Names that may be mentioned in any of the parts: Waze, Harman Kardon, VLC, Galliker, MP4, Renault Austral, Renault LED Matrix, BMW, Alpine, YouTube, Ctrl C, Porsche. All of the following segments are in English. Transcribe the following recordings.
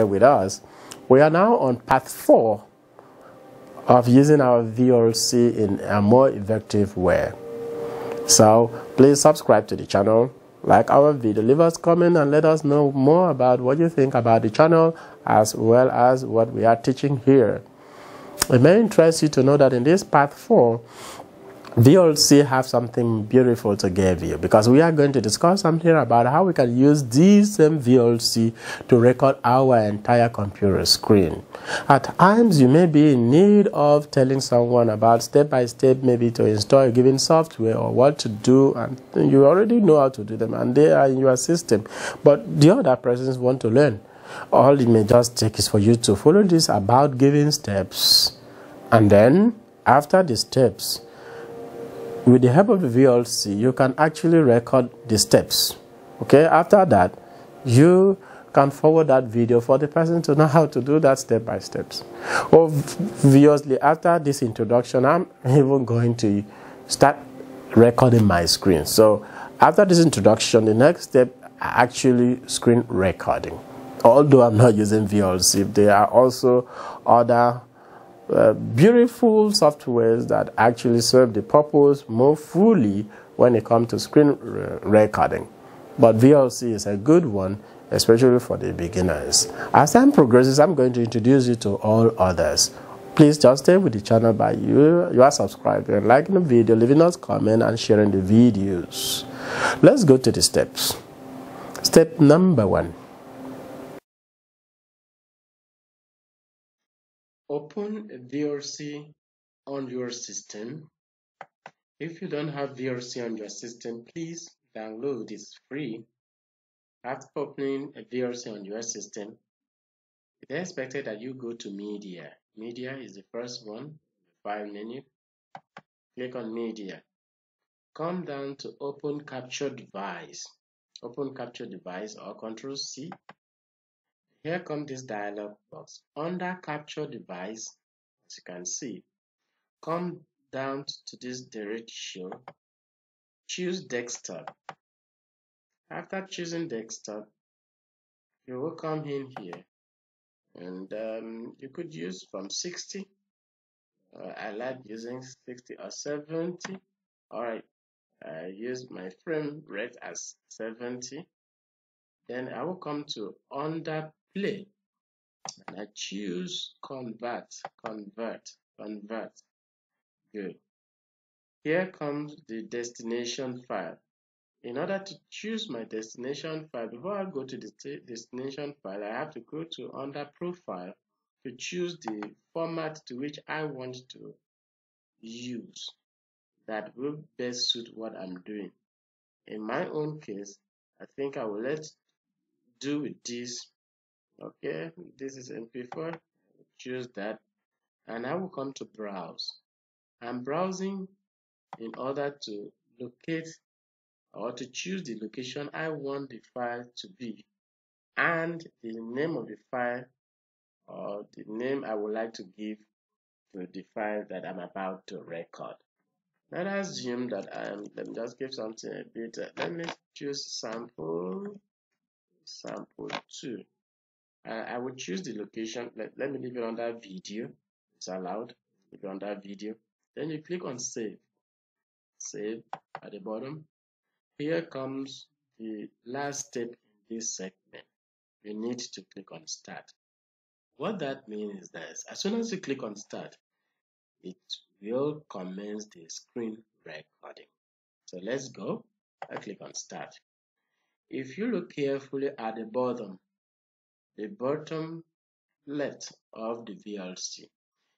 bear with us. We are now on part 4 of using our VLC in a more effective way. So please subscribe to the channel, like our video, leave us a comment and let us know more about what you think about the channel as well as what we are teaching here. It may interest you to know that in this part 4, VLC have something beautiful to give you, because we are going to discuss something about how we can use these same VLC to record our entire computer screen. At times you may be in need of telling someone about step by step, maybe to install a given software or what to do, and you already know how to do them and they are in your system, but the other persons want to learn. All it may just take is for you to follow this about giving steps, and then after the steps, with the help of the VLC, you can actually record the steps. Okay, after that, you can forward that video for the person to know how to do that step by steps. Obviously, after this introduction, I'm even going to start recording my screen. So after this introduction, the next step actually screen recording. Although I'm not using VLC, there are also other beautiful softwares that actually serve the purpose more fully when it comes to screen recording. But VLC is a good one, especially for the beginners. As time progresses, I'm going to introduce you to all others. Please just stay with the channel by you are subscribing, liking the video, leaving us comment and sharing the videos. Let's go to the steps. Step number 1. Open VLC on your system. If you don't have VLC on your system, please download. It's free. After opening a VLC on your system, it is expected that you go to Media. Media is the first one, the file menu. Click on Media. Come down to Open Capture Device. Open Capture Device or Ctrl C. Here comes this dialog box. Under Capture Device, as you can see, come down to this direction. Choose Desktop. After choosing Desktop, you will come in here, and you could use from 60. I like using 60 or 70. All right, I use my frame rate as 70. Then I will come to Under Play, and I choose convert. Good. Here comes the destination file. In order to choose my destination file, before I go to the destination file, I have to go to Under Profile to choose the format to which I want to use that will best suit what I'm doing. In my own case, I think I will let do with this. Okay, this is MP4, choose that, and I will come to Browse. I'm browsing in order to locate or to choose the location I want the file to be, and the name of the file, or the name I would like to give to the file that I'm about to record. Let us assume that let me just give something a bit. Let me choose sample 2. I will choose the location. Let me leave it under video. It's allowed. Leave it under video. Then you click on Save. Save at the bottom. Here comes the last step in this segment. You need to click on Start. What that means is that as soon as you click on Start, it will commence the screen recording. So let's go. I click on Start. If you look carefully at the bottom left of the VLC,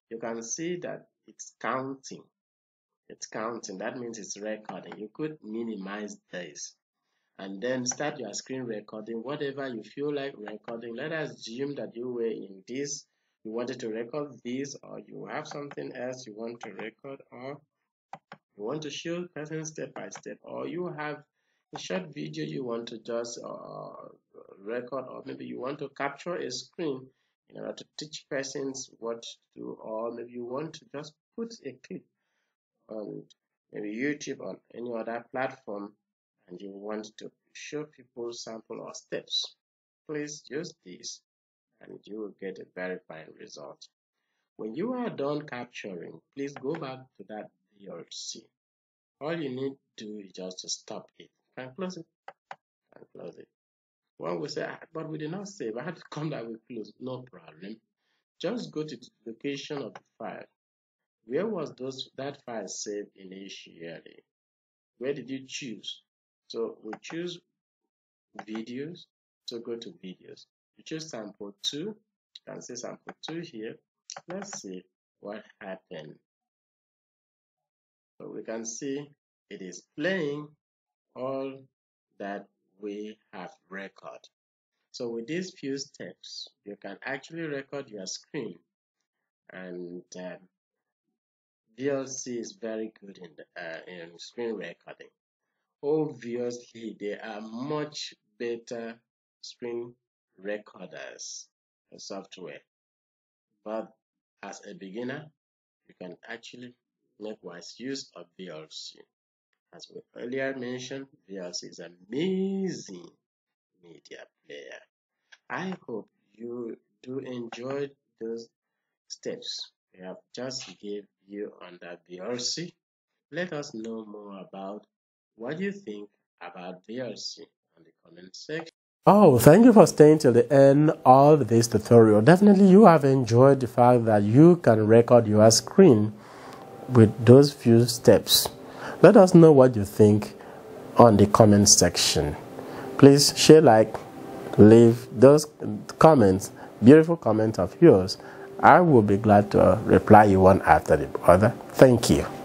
you can see that it's counting. It's counting. That means it's recording. You could minimize this and then start your screen recording, whatever you feel like recording. Let us assume that you were in this, you wanted to record this, or you have something else you want to record, or you want to show person step by step, or you have a short video you want to just record, or maybe you want to capture a screen in order to teach persons what to do, or maybe you want to just put a clip on maybe YouTube or any other platform, and you want to show people sample or steps. Please use this. and you will get a verified result. When you are done capturing, please go back to that VLC. All you need to do is just to stop it and close it and close it. One will say, but we did not save. I had to come that we close. No problem. Just go to the location of the file. Where was that file saved initially? Where did you choose? So we choose videos. So go to videos. You choose sample 2. You can see sample 2 here. Let's see what happened. So we can see it is playing all that we have record. So with these few steps, you can actually record your screen, and VLC is very good in screen recording. Obviously, they are much better screen recorders software, but as a beginner, you can actually make wise use of VLC. As we earlier mentioned, VLC is an amazing media player. I hope you do enjoy those steps we have just gave you under VLC. Let us know more about what you think about VLC in the comment section. Oh, thank you for staying till the end of this tutorial. Definitely you have enjoyed the fact that you can record your screen with those few steps. Let us know what you think on the comment section. Please share, like, leave those comments, beautiful comments of yours. I will be glad to reply you one after the other. Thank you.